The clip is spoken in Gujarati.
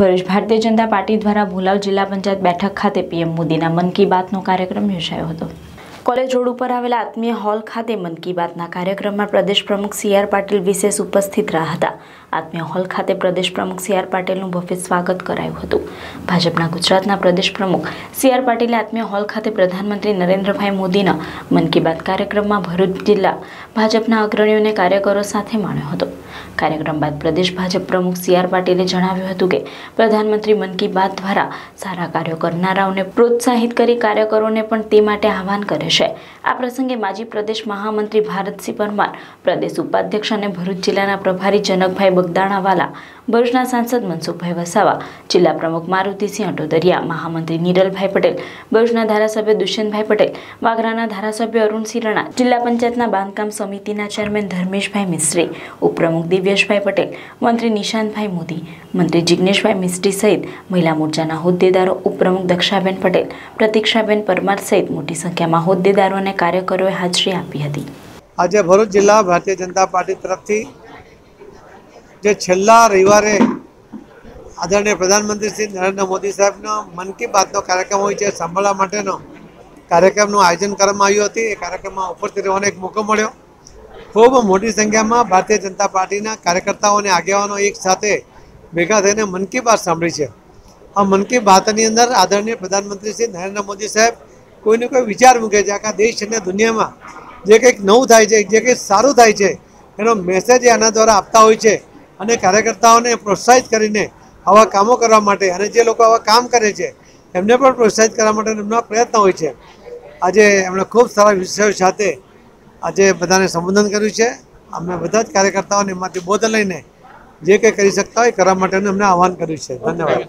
ભરૂચ ભારતીય જનતા પાર્ટી દ્વારા ભુલાવ જિલ્લા પંચાયત બેઠક ખાતે પીએમ મોદીના મન કી બાતનો કાર્યક્રમ યોજાયો હતો। કોલેજ રોડ ઉપર આવેલા આત્મીય હોલ ખાતે મન કી બાતના કાર્યક્રમમાં પ્રદેશ પ્રમુખ CR પાટિલ વિશેષ ઉપસ્થિત રહ્યા હતા। આત્મીય હોલ ખાતે પ્રદેશ પ્રમુખ CR પાટિલનું ભવ્ય સ્વાગત કરાયું હતું। ભાજપના ગુજરાતના પ્રદેશ પ્રમુખ CR પાટિલે આત્મીય હોલ ખાતે પ્રધાનમંત્રી નરેન્દ્રભાઈ મોદીના મન કી બાત કાર્યક્રમમાં ભરૂચ જિલ્લા ભાજપના અગ્રણીઓ અને કાર્યકરો સાથે માણ્યો હતો। कार्यक्रम बाद प्रदेश भाजप प्रमुख CR पाटिले जणाव्युं हतुं के प्रधानमंत्री मन की बात द्वारा सारा कार्यो करनाराओने प्रोत्साहित करी कार्यकरोने पण ते माटे आह्वान करे छे। आ प्रसंगे माजी प्रदेश महामंत्री भरत सी परमार, प्रदेश उपाध्यक्ष अने भरूच जिल्लाना प्रभारी जनकभाई बगदाणावाला, भरूचना सांसद मनसुखभाई वसावा, जिला प्रमुख मारुतिसिंह अटोदरिया, महामंत्री નીરલભાઈ પટેલ, ભરૂચના ધારાસભ્ય દુષ્યંતભાઈ પટેલ, વાગરાના ધારાસભ્ય અરુણસિંહ રાણા, જિલ્લા પંચાયતના બાંધકામ સમિતિના ચેરમેન ધર્મેશભાઈ મિસ્ત્રી, ઉપપ્રમુખ દિવ્યેશભાઈ પટેલ, મંત્રી નિશાંતભાઈ મોદી, મંત્રી જિજ્ઞેશભાઈ મિસ્ત્રી સહિત મહિલા મોરચાના હોદ્દેદારો, ઉપપ્રમુખ દક્ષાબેન પટેલ, પ્રતીક્ષાબેન પરમાર સહિત મોટી સંખ્યામાં હોદ્દેદારો અને કાર્યકરોએ હાજરી આપી હતી। આજે ભરૂચ જિલ્લા ભારતીય જનતા પાર્ટી તરફથી જે છેલ્લા રવિવારે આદરણીય પ્રધાનમંત્રી શ્રી નરેન્દ્ર મોદી સાહેબનો મન કી બાતનો કાર્યક્રમ હોય છે, સાંભળવા માટેનો કાર્યક્રમનું આયોજન કરવામાં આવ્યું હતું। એ કાર્યક્રમમાં ઉપસ્થિત રહેવાનો એક મોકો મળ્યો। ખૂબ મોટી સંખ્યામાં ભારતીય જનતા પાર્ટીના કાર્યકર્તાઓ અને આગેવાનો એક સાથે ભેગા થઈને મન કી બાત સાંભળી છે। આ મન કી બાતની અંદર આદરણીય પ્રધાનમંત્રી શ્રી નરેન્દ્ર મોદી સાહેબ કોઈને કોઈ વિચાર મૂકે છે। આખા દેશ અને દુનિયામાં જે કંઈક નવું થાય છે, જે કંઈક સારું થાય છે, એનો મેસેજ આના દ્વારા આપતા હોય છે અને કાર્યકર્તાઓને પ્રોત્સાહિત કરીને આવા કામો કરવા માટે અને જે લોકો આવા કામ કરે છે એમને પણ પ્રોત્સાહિત કરવા માટે એમના પ્રયત્ન હોય છે। આજે એમણે ખૂબ સારા વિષયો સાથે આજે બધાને સંબોધન કર્યું છે। અમે બધા જ કાર્યકર્તાઓને એમાંથી બોધ લઈને જે કંઈ કરી શકતા હોય કરવા માટેનું એમને આહવાન કર્યું છે। ધન્યવાદ।